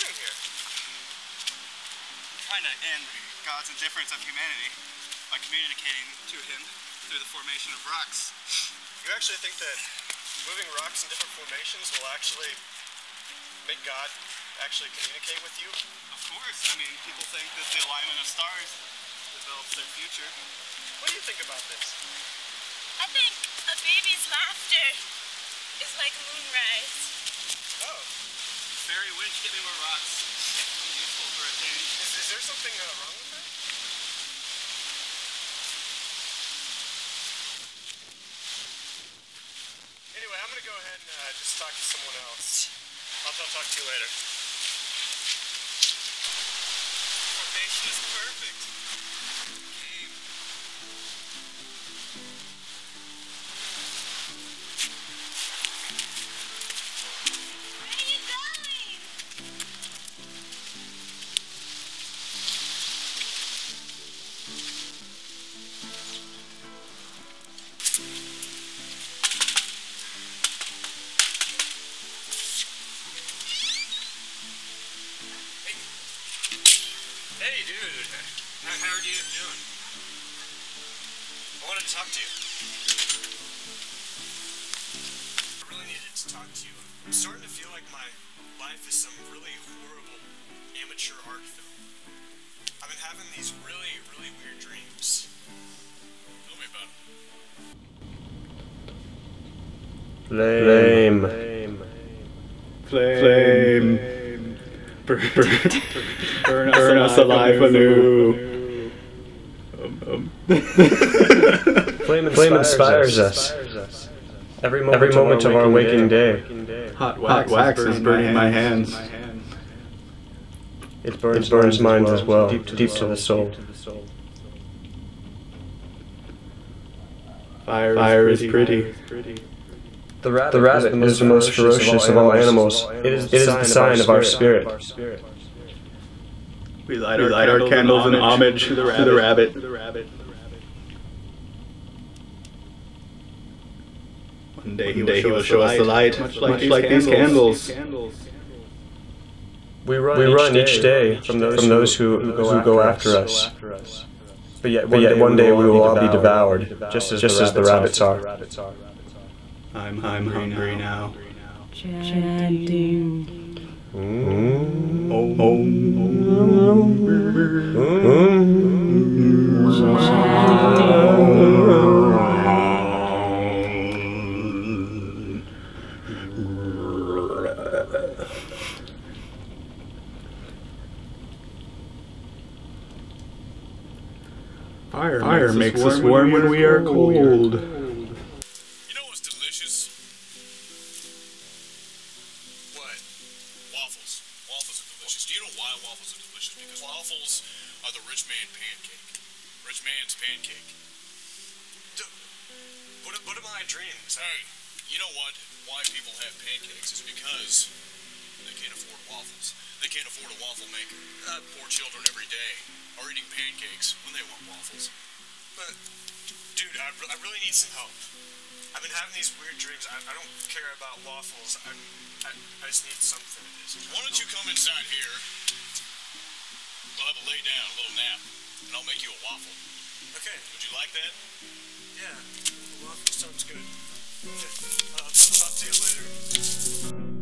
doing here? I'm trying to end God's indifference of humanity by communicating to him through the formation of rocks. You actually think that moving rocks in different formations will actually make God actually communicate with you? Of course. I mean, people think that the alignment of stars develops their future. What do you think about this? I think a baby's laughter is like moonrise. Oh. Fairy witch, get me more rocks. Be useful for a day. Is there something wrong with that? Anyway, I'm going to go ahead and just talk to someone else. I'll talk to you later. Formation is perfect. Hey, dude. How are you doing? I wanted to talk to you. I really needed to talk to you. I'm starting to feel like my life is some really horrible amateur art film. I've been having these really, really weird dreams. Tell me about it. Flame. Flame. Flame. Flame. Burn us alive anew. Flame inspires us. Every moment of our waking day. Hot wax is burning my hands. It burns mine as well, deep to the soul. Fire is pretty. The rabbit is the most ferocious of all animals. It is the sign of our spirit. We light our candles in homage to the rabbit. One day he will show us the light, much like these candles. We run each day from those who go after us. But yet one day we will all be devoured, just as the rabbits are. I'm hungry now. Chanting. Fire makes us warm when we are cold. What are my dreams? Hey, you know what? Why people have pancakes is because they can't afford waffles. They can't afford a waffle maker. Poor children every day are eating pancakes when they want waffles. But, dude, I really need some help. I've been having these weird dreams. I don't care about waffles. I just need something. Why don't you come inside here? We'll have a lay down, a little nap, and I'll make you a waffle. Okay. Would you like that? Yeah. Sounds good. I'll talk to you later.